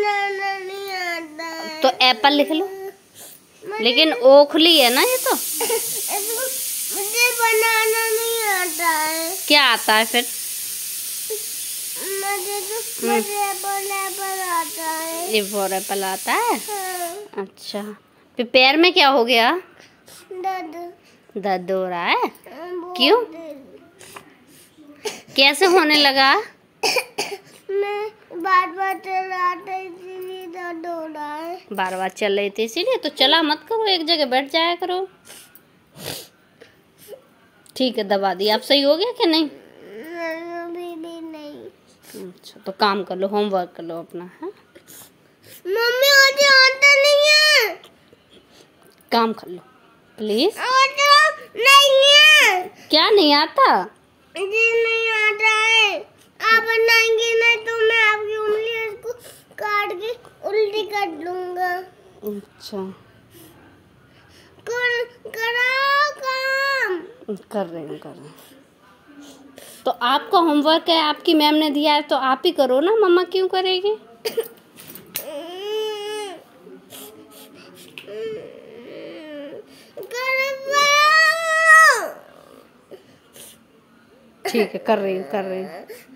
बनाना नहीं आता है। तो एप्पल लिख लो, लेकिन ओखली है ना ये, तो मुझे बनाना नहीं आता है। क्या आता है फिर? मुझे एप्पल आता है। ये फॉर एप्पल आता है। हाँ। अच्छा, पैर में क्या हो गया? दर्द हो रहा है। क्यों? कैसे होने लगा? मैं बार-बार चल रहा था इसीलिए दर्द हो रहा है। बार-बार चल रही थी इसीलिए? तो चला मत करो, एक जगह बैठ जाया करो। ठीक है, दबा दी। आप सही हो गया कि नहीं? भी नहीं। अच्छा, तो काम कर लो, होमवर्क कर लो अपना। है मम्मी, मुझे आता नहीं है। काम कर लो प्लीज। नहीं, क्या नहीं आता? नहीं आता है। आप बनाएंगे ना तो मैं आपकी उंगलियों को काट के उल्टी कर दूंगा। अच्छा, कराओ काम। कर रहे हैं। तो आपका होमवर्क है, आपकी मैम ने दिया है, तो आप ही करो ना, मम्मा क्यों करेगी? ठीक है, कर रही हूँ।